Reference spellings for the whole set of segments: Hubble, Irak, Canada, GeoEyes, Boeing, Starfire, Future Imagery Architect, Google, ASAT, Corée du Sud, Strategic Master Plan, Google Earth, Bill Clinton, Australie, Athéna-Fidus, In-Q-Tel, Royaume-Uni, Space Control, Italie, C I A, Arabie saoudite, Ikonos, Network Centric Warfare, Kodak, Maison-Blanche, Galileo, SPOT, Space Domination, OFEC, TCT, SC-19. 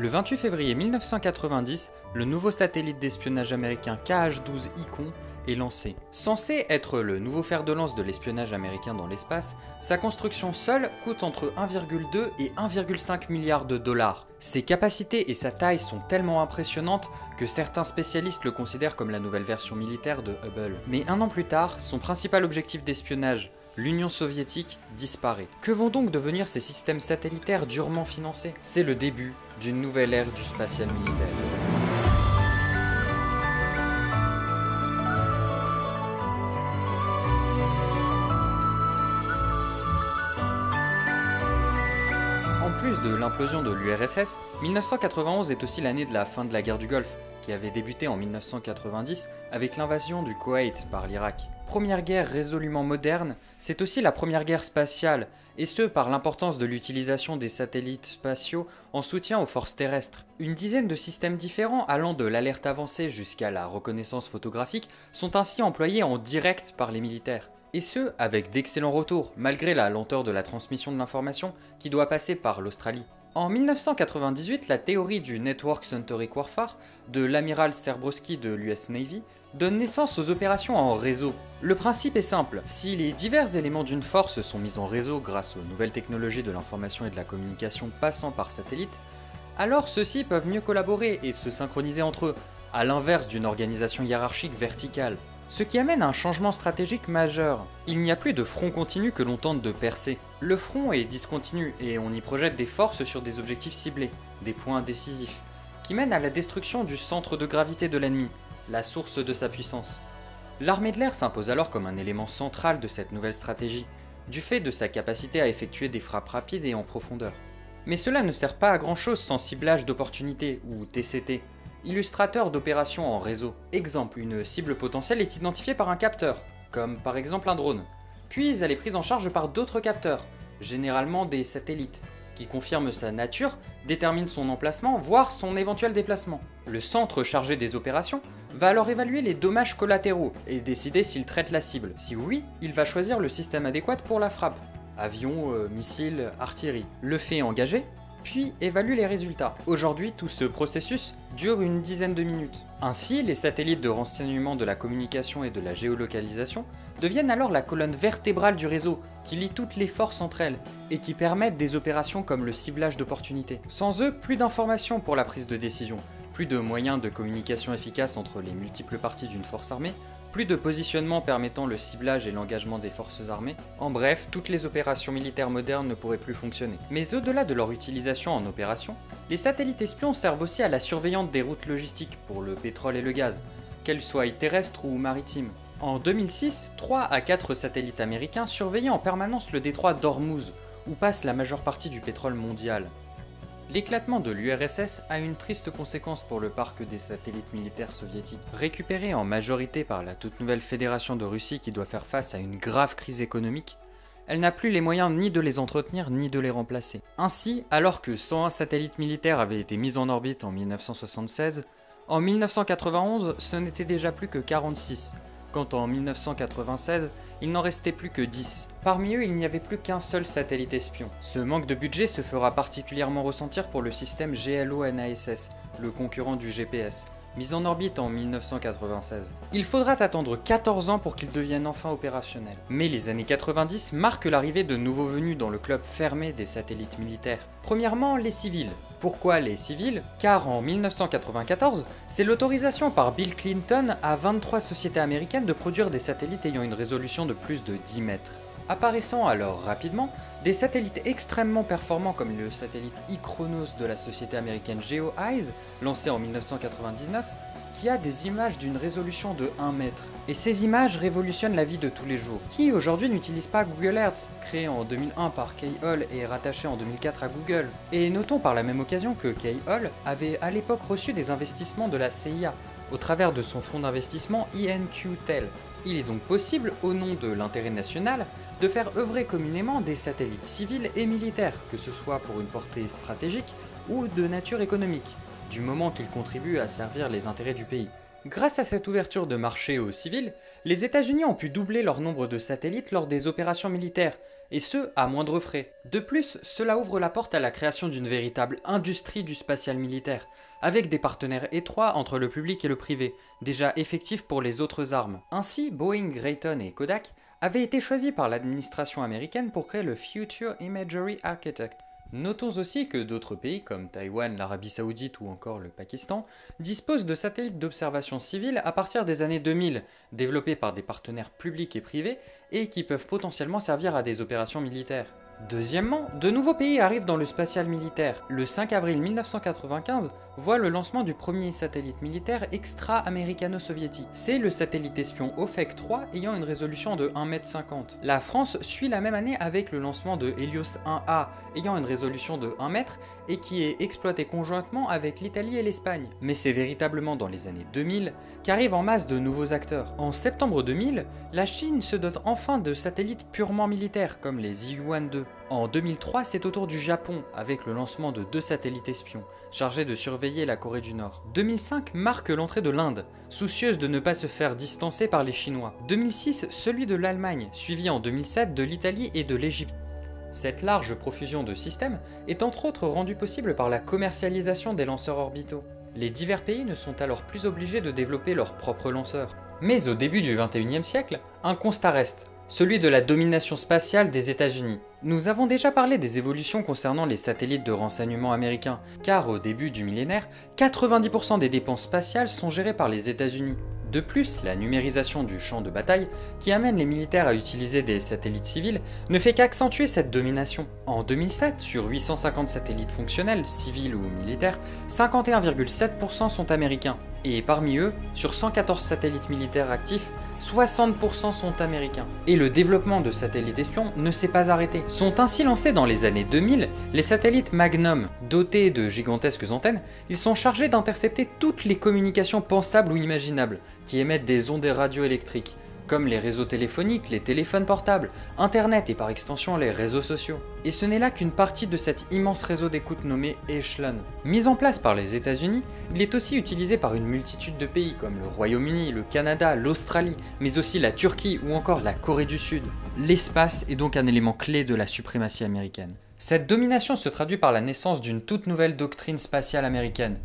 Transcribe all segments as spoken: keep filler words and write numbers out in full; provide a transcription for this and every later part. Le vingt-huit février mille neuf cent quatre-vingt-dix, le nouveau satellite d'espionnage américain K H douze Icon est lancé. Censé être le nouveau fer de lance de l'espionnage américain dans l'espace, sa construction seule coûte entre un virgule deux et un virgule cinq milliard de dollars. Ses capacités et sa taille sont tellement impressionnantes que certains spécialistes le considèrent comme la nouvelle version militaire de Hubble. Mais un an plus tard, son principal objectif d'espionnage, l'Union soviétique, disparaît. Que vont donc devenir ces systèmes satellitaires durement financés? C'est le début d'une nouvelle ère du spatial militaire. En plus de l'implosion de l'U R S S, mille neuf cent quatre-vingt-onze est aussi l'année de la fin de la guerre du Golfe, qui avait débuté en mille neuf cent quatre-vingt-dix avec l'invasion du Koweït par l'Irak. Première guerre résolument moderne, c'est aussi la première guerre spatiale, et ce par l'importance de l'utilisation des satellites spatiaux en soutien aux forces terrestres. Une dizaine de systèmes différents allant de l'alerte avancée jusqu'à la reconnaissance photographique sont ainsi employés en direct par les militaires. Et ce, avec d'excellents retours, malgré la lenteur de la transmission de l'information qui doit passer par l'Australie. En mille neuf cent quatre-vingt-dix-huit, la théorie du Network Centric Warfare de l'amiral Serbrowski de l'U S Navy donne naissance aux opérations en réseau. Le principe est simple, si les divers éléments d'une force sont mis en réseau grâce aux nouvelles technologies de l'information et de la communication passant par satellite, alors ceux-ci peuvent mieux collaborer et se synchroniser entre eux, à l'inverse d'une organisation hiérarchique verticale. Ce qui amène à un changement stratégique majeur. Il n'y a plus de front continu que l'on tente de percer. Le front est discontinu et on y projette des forces sur des objectifs ciblés, des points décisifs, qui mènent à la destruction du centre de gravité de l'ennemi, la source de sa puissance. L'armée de l'air s'impose alors comme un élément central de cette nouvelle stratégie, du fait de sa capacité à effectuer des frappes rapides et en profondeur. Mais cela ne sert pas à grand chose sans ciblage d'opportunités, ou T C T, illustrateur d'opérations en réseau. Exemple, une cible potentielle est identifiée par un capteur, comme par exemple un drone. Puis elle est prise en charge par d'autres capteurs, généralement des satellites, qui confirment sa nature, déterminent son emplacement, voire son éventuel déplacement. Le centre chargé des opérations va alors évaluer les dommages collatéraux et décider s'il traite la cible. Si oui, il va choisir le système adéquat pour la frappe. Avion, euh, missile, artillerie. Le fait engagé, puis évalue les résultats. Aujourd'hui, tout ce processus dure une dizaine de minutes. Ainsi, les satellites de renseignement de la communication et de la géolocalisation deviennent alors la colonne vertébrale du réseau, qui lie toutes les forces entre elles, et qui permettent des opérations comme le ciblage d'opportunités. Sans eux, plus d'informations pour la prise de décision, plus de moyens de communication efficaces entre les multiples parties d'une force armée, plus de positionnement permettant le ciblage et l'engagement des forces armées. En bref, toutes les opérations militaires modernes ne pourraient plus fonctionner. Mais au-delà de leur utilisation en opération, les satellites espions servent aussi à la surveillance des routes logistiques pour le pétrole et le gaz, qu'elles soient terrestres ou maritimes. En deux mille six, trois à quatre satellites américains surveillaient en permanence le détroit d'Ormuz, où passe la majeure partie du pétrole mondial. L'éclatement de l'U R S S a une triste conséquence pour le parc des satellites militaires soviétiques. Récupéré en majorité par la toute nouvelle fédération de Russie qui doit faire face à une grave crise économique, elle n'a plus les moyens ni de les entretenir ni de les remplacer. Ainsi, alors que cent un satellites militaires avaient été mis en orbite en mille neuf cent soixante-seize, en mille neuf cent quatre-vingt-onze ce n'était déjà plus que quarante-six, quand en mille neuf cent quatre-vingt-seize il n'en restait plus que dix. Parmi eux, il n'y avait plus qu'un seul satellite espion. Ce manque de budget se fera particulièrement ressentir pour le système GLONASS, le concurrent du G P S, mis en orbite en mille neuf cent quatre-vingt-seize. Il faudra attendre quatorze ans pour qu'il devienne enfin opérationnel. Mais les années quatre-vingt-dix marquent l'arrivée de nouveaux venus dans le club fermé des satellites militaires. Premièrement, les civils. Pourquoi les civils? Car en mille neuf cent quatre-vingt-quatorze, c'est l'autorisation par Bill Clinton à vingt-trois sociétés américaines de produire des satellites ayant une résolution de plus de dix mètres. Apparaissant alors rapidement, des satellites extrêmement performants comme le satellite Ikonos de la société américaine GeoEyes, lancé en mille neuf cent quatre-vingt-dix-neuf, qui a des images d'une résolution de un mètre. Et ces images révolutionnent la vie de tous les jours. Qui aujourd'hui n'utilise pas Google Earth, créé en deux mille un par Keyhole et rattaché en deux mille quatre à Google? Et notons par la même occasion que Keyhole avait à l'époque reçu des investissements de la C I A, au travers de son fonds d'investissement In-Q-Tel. Il est donc possible, au nom de l'intérêt national, de faire œuvrer communément des satellites civils et militaires, que ce soit pour une portée stratégique ou de nature économique, du moment qu'ils contribuent à servir les intérêts du pays. Grâce à cette ouverture de marché aux civils, les États-Unis ont pu doubler leur nombre de satellites lors des opérations militaires, et ce, à moindre frais. De plus, cela ouvre la porte à la création d'une véritable industrie du spatial militaire, avec des partenaires étroits entre le public et le privé, déjà effectifs pour les autres armes. Ainsi, Boeing, Raytheon et Kodak avaient été choisis par l'administration américaine pour créer le Future Imagery Architect. Notons aussi que d'autres pays comme Taïwan, l'Arabie saoudite ou encore le Pakistan disposent de satellites d'observation civile à partir des années deux mille, développés par des partenaires publics et privés et qui peuvent potentiellement servir à des opérations militaires. Deuxièmement, de nouveaux pays arrivent dans le spatial militaire. Le cinq avril mille neuf cent quatre-vingt-quinze voit le lancement du premier satellite militaire extra-américano-soviétique. C'est le satellite espion OFEC trois ayant une résolution de un mètre cinquante. La France suit la même année avec le lancement de Helios un A ayant une résolution de un mètre et qui est exploité conjointement avec l'Italie et l'Espagne. Mais c'est véritablement dans les années deux mille qu'arrivent en masse de nouveaux acteurs. En septembre deux mille, la Chine se dote enfin de satellites purement militaires comme les I U un deux. En deux mille trois, c'est au tour du Japon avec le lancement de deux satellites espions, chargés de surveiller la Corée du Nord. deux mille cinq marque l'entrée de l'Inde, soucieuse de ne pas se faire distancer par les Chinois. deux mille six, celui de l'Allemagne, suivi en deux mille sept de l'Italie et de l'Égypte. Cette large profusion de systèmes est entre autres rendue possible par la commercialisation des lanceurs orbitaux. Les divers pays ne sont alors plus obligés de développer leurs propres lanceurs. Mais au début du vingt et unième siècle, un constat reste, celui de la domination spatiale des États-Unis. Nous avons déjà parlé des évolutions concernant les satellites de renseignement américains, car au début du millénaire, quatre-vingt-dix pour cent des dépenses spatiales sont gérées par les États-Unis. De plus, la numérisation du champ de bataille, qui amène les militaires à utiliser des satellites civils, ne fait qu'accentuer cette domination. En deux mille sept, sur huit cent cinquante satellites fonctionnels, civils ou militaires, cinquante et un virgule sept pour cent sont américains. Et parmi eux, sur cent quatorze satellites militaires actifs, soixante pour cent sont américains. Et le développement de satellites espions ne s'est pas arrêté. Sont ainsi lancés dans les années deux mille les satellites Magnum. Dotés de gigantesques antennes, ils sont chargés d'intercepter toutes les communications pensables ou imaginables, qui émettent des ondes radioélectriques, comme les réseaux téléphoniques, les téléphones portables, internet et par extension les réseaux sociaux. Et ce n'est là qu'une partie de cet immense réseau d'écoute nommé Echelon. Mis en place par les États-Unis, il est aussi utilisé par une multitude de pays comme le Royaume-Uni, le Canada, l'Australie, mais aussi la Turquie ou encore la Corée du Sud. L'espace est donc un élément clé de la suprématie américaine. Cette domination se traduit par la naissance d'une toute nouvelle doctrine spatiale américaine,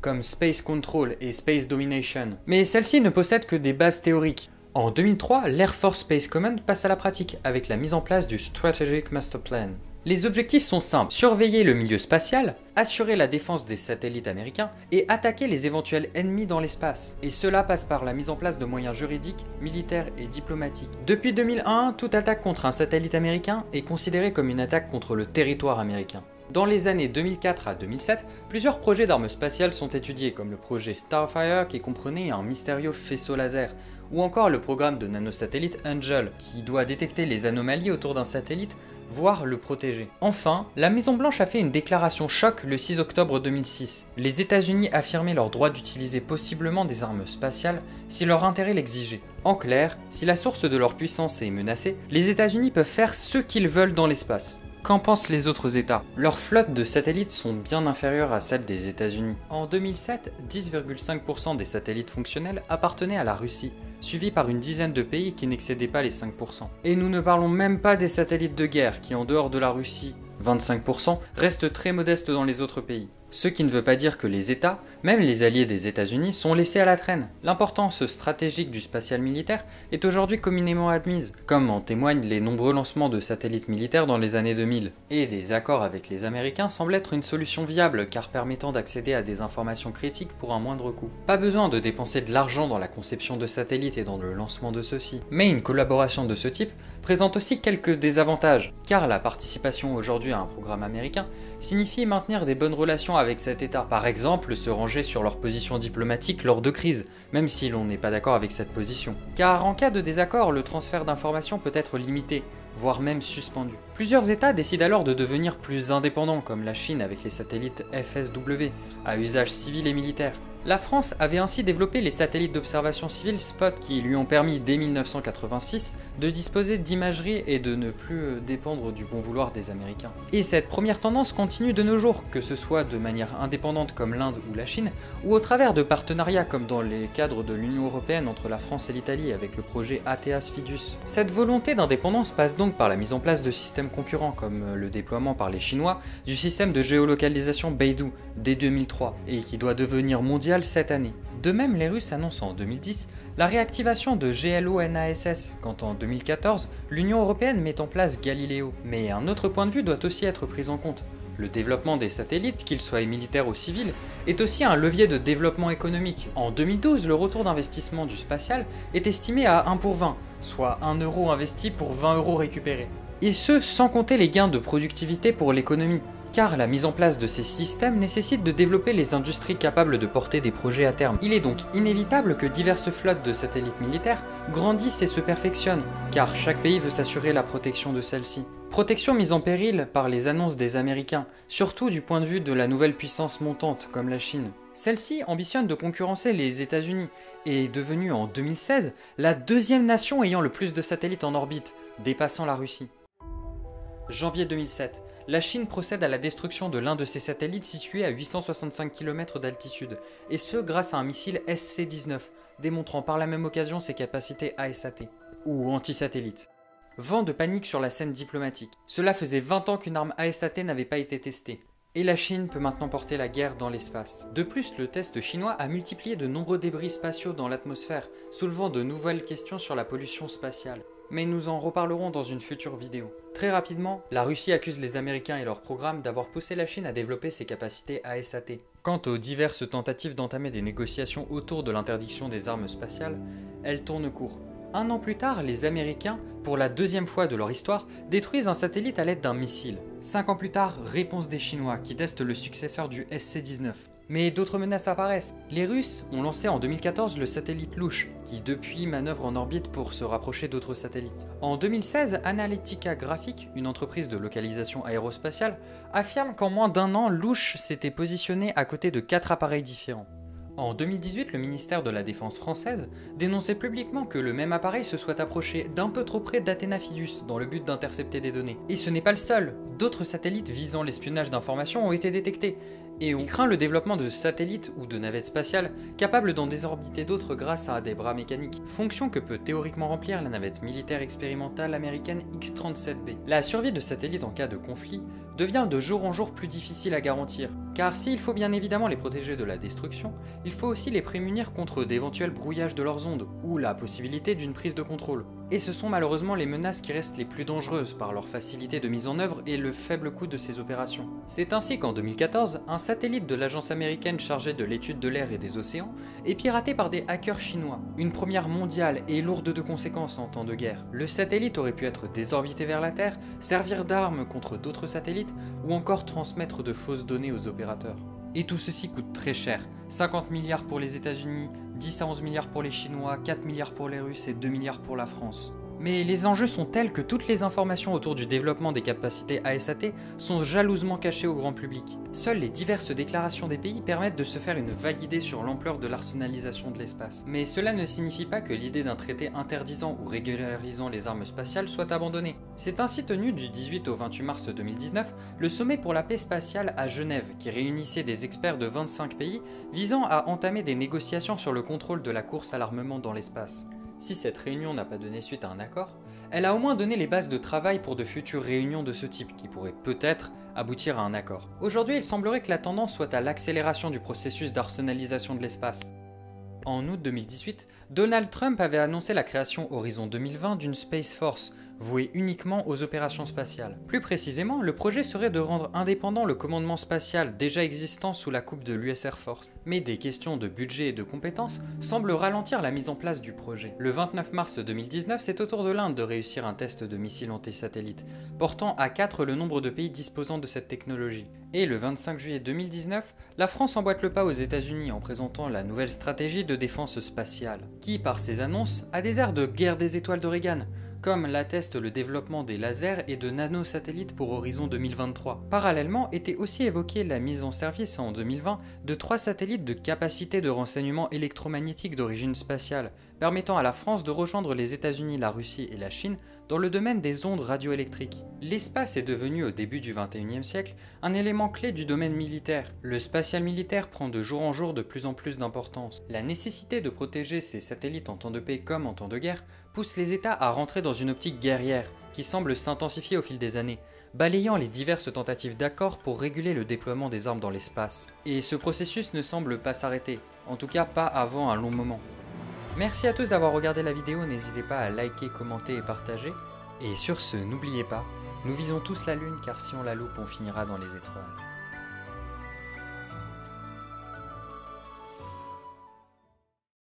comme Space Control et Space Domination, mais celle-ci ne possède que des bases théoriques. En deux mille trois, l'Air Force Space Command passe à la pratique avec la mise en place du Strategic Master Plan. Les objectifs sont simples, surveiller le milieu spatial, assurer la défense des satellites américains et attaquer les éventuels ennemis dans l'espace. Et cela passe par la mise en place de moyens juridiques, militaires et diplomatiques. Depuis deux mille un, toute attaque contre un satellite américain est considérée comme une attaque contre le territoire américain. Dans les années deux mille quatre à deux mille sept, plusieurs projets d'armes spatiales sont étudiés, comme le projet Starfire qui comprenait un mystérieux faisceau laser, ou encore le programme de nanosatellite Angel, qui doit détecter les anomalies autour d'un satellite, voire le protéger. Enfin, la Maison-Blanche a fait une déclaration choc le six octobre deux mille six. Les États-Unis affirmaient leur droit d'utiliser possiblement des armes spatiales si leur intérêt l'exigeait. En clair, si la source de leur puissance est menacée, les États-Unis peuvent faire ce qu'ils veulent dans l'espace. Qu'en pensent les autres États? Leurs flottes de satellites sont bien inférieures à celles des États-Unis. En deux mille sept, dix virgule cinq pour cent des satellites fonctionnels appartenaient à la Russie, suivi par une dizaine de pays qui n'excédaient pas les cinq pour cent. Et nous ne parlons même pas des satellites de guerre qui, en dehors de la Russie, vingt-cinq pour cent, restent très modestes dans les autres pays. Ce qui ne veut pas dire que les États, même les alliés des États-Unis, sont laissés à la traîne. L'importance stratégique du spatial militaire est aujourd'hui communément admise, comme en témoignent les nombreux lancements de satellites militaires dans les années deux mille. Et des accords avec les Américains semblent être une solution viable car permettant d'accéder à des informations critiques pour un moindre coût. Pas besoin de dépenser de l'argent dans la conception de satellites et dans le lancement de ceux-ci. Mais une collaboration de ce type présente aussi quelques désavantages, car la participation aujourd'hui à un programme américain signifie maintenir des bonnes relations avec cet État. Par exemple, se ranger sur leur position diplomatique lors de crises, même si l'on n'est pas d'accord avec cette position. Car en cas de désaccord, le transfert d'informations peut être limité, voire même suspendu. Plusieurs États décident alors de devenir plus indépendants, comme la Chine avec les satellites F S W, à usage civil et militaire, La France avait ainsi développé les satellites d'observation civile SPOT qui lui ont permis dès mille neuf cent quatre-vingt-six de disposer d'imagerie et de ne plus dépendre du bon vouloir des Américains. Et cette première tendance continue de nos jours, que ce soit de manière indépendante comme l'Inde ou la Chine, ou au travers de partenariats comme dans les cadres de l'Union Européenne entre la France et l'Italie avec le projet A T H Fidus. Cette volonté d'indépendance passe donc par la mise en place de systèmes concurrents comme le déploiement par les Chinois du système de géolocalisation Beidou dès deux mille trois et qui doit devenir mondial cette année. De même, les Russes annoncent en deux mille dix la réactivation de GLONASS quand en deux mille quatorze l'Union Européenne met en place Galileo. Mais un autre point de vue doit aussi être pris en compte. Le développement des satellites, qu'ils soient militaires ou civils, est aussi un levier de développement économique. En deux mille douze, le retour d'investissement du spatial est estimé à un pour vingt, soit un euro investi pour vingt euros récupérés. Et ce, sans compter les gains de productivité pour l'économie. Car la mise en place de ces systèmes nécessite de développer les industries capables de porter des projets à terme. Il est donc inévitable que diverses flottes de satellites militaires grandissent et se perfectionnent, car chaque pays veut s'assurer la protection de celles-ci. Protection mise en péril par les annonces des Américains, surtout du point de vue de la nouvelle puissance montante comme la Chine. Celle-ci ambitionne de concurrencer les États-Unis et est devenue en deux mille seize la deuxième nation ayant le plus de satellites en orbite, dépassant la Russie. Janvier deux mille sept, la Chine procède à la destruction de l'un de ses satellites situé à huit cent soixante-cinq kilomètres d'altitude, et ce grâce à un missile S C dix-neuf, démontrant par la même occasion ses capacités A S A T, ou anti-satellite. Vent de panique sur la scène diplomatique. Cela faisait vingt ans qu'une arme A S A T n'avait pas été testée. Et la Chine peut maintenant porter la guerre dans l'espace. De plus, le test chinois a multiplié de nombreux débris spatiaux dans l'atmosphère, soulevant de nouvelles questions sur la pollution spatiale. Mais nous en reparlerons dans une future vidéo. Très rapidement, la Russie accuse les Américains et leur programme d'avoir poussé la Chine à développer ses capacités A S A T. Quant aux diverses tentatives d'entamer des négociations autour de l'interdiction des armes spatiales, elles tournent court. Un an plus tard, les Américains, pour la deuxième fois de leur histoire, détruisent un satellite à l'aide d'un missile. Cinq ans plus tard, réponse des Chinois qui testent le successeur du S C dix-neuf. Mais d'autres menaces apparaissent. Les Russes ont lancé en deux mille quatorze le satellite Louche, qui depuis manœuvre en orbite pour se rapprocher d'autres satellites. En deux mille seize, Analytica Graphics, une entreprise de localisation aérospatiale, affirme qu'en moins d'un an, Louche s'était positionné à côté de quatre appareils différents. En deux mille dix-huit, le ministère de la Défense française dénonçait publiquement que le même appareil se soit approché d'un peu trop près d'Athéna-Fidus dans le but d'intercepter des données. Et ce n'est pas le seul, d'autres satellites visant l'espionnage d'informations ont été détectés, et on craint le développement de satellites ou de navettes spatiales capables d'en désorbiter d'autres grâce à des bras mécaniques, fonction que peut théoriquement remplir la navette militaire expérimentale américaine X trente-sept B. La survie de satellites en cas de conflit devient de jour en jour plus difficile à garantir, car s'il faut bien évidemment les protéger de la destruction, il faut aussi les prémunir contre d'éventuels brouillages de leurs ondes, ou la possibilité d'une prise de contrôle. Et ce sont malheureusement les menaces qui restent les plus dangereuses par leur facilité de mise en œuvre et le faible coût de ces opérations. C'est ainsi qu'en deux mille quatorze, un satellite de l'agence américaine chargée de l'étude de l'air et des océans est piraté par des hackers chinois, une première mondiale et lourde de conséquences en temps de guerre. Le satellite aurait pu être désorbité vers la Terre, servir d'arme contre d'autres satellites ou encore transmettre de fausses données aux opérateurs. Et tout ceci coûte très cher, cinquante milliards pour les États-Unis, dix à onze milliards pour les Chinois, quatre milliards pour les Russes et deux milliards pour la France. Mais les enjeux sont tels que toutes les informations autour du développement des capacités A S A T sont jalousement cachées au grand public. Seules les diverses déclarations des pays permettent de se faire une vague idée sur l'ampleur de l'arsenalisation de l'espace. Mais cela ne signifie pas que l'idée d'un traité interdisant ou régularisant les armes spatiales soit abandonnée. C'est ainsi tenu du dix-huit au vingt-huit mars deux mille dix-neuf le sommet pour la paix spatiale à Genève qui réunissait des experts de vingt-cinq pays visant à entamer des négociations sur le contrôle de la course à l'armement dans l'espace. Si cette réunion n'a pas donné suite à un accord, elle a au moins donné les bases de travail pour de futures réunions de ce type qui pourraient peut-être aboutir à un accord. Aujourd'hui, il semblerait que la tendance soit à l'accélération du processus d'arsenalisation de l'espace. En août deux mille dix-huit, Donald Trump avait annoncé la création Horizon deux mille vingt d'une Space Force, vouée uniquement aux opérations spatiales. Plus précisément, le projet serait de rendre indépendant le commandement spatial déjà existant sous la coupe de l'U S Air Force. Mais des questions de budget et de compétences semblent ralentir la mise en place du projet. Le vingt-neuf mars deux mille dix-neuf, c'est au tour de l'Inde de réussir un test de missile anti-satellite, portant à quatre le nombre de pays disposant de cette technologie. Et le vingt-cinq juillet deux mille dix-neuf, la France emboîte le pas aux États-Unis en présentant la nouvelle stratégie de défense spatiale, qui, par ses annonces, a des airs de guerre des étoiles de Reagan, comme l'atteste le développement des lasers et de nanosatellites pour horizon deux mille vingt-trois. Parallèlement, était aussi évoquée la mise en service en deux mille vingt de trois satellites de capacité de renseignement électromagnétique d'origine spatiale, permettant à la France de rejoindre les États-Unis, la Russie et la Chine dans le domaine des ondes radioélectriques. L'espace est devenu au début du vingt et unième siècle un élément clé du domaine militaire. Le spatial militaire prend de jour en jour de plus en plus d'importance. La nécessité de protéger ces satellites en temps de paix comme en temps de guerre pousse les États à rentrer dans une optique guerrière qui semble s'intensifier au fil des années, balayant les diverses tentatives d'accords pour réguler le déploiement des armes dans l'espace. Et ce processus ne semble pas s'arrêter, en tout cas pas avant un long moment. Merci à tous d'avoir regardé la vidéo, n'hésitez pas à liker, commenter et partager. Et sur ce, n'oubliez pas, nous visons tous la Lune car si on la loupe, on finira dans les étoiles.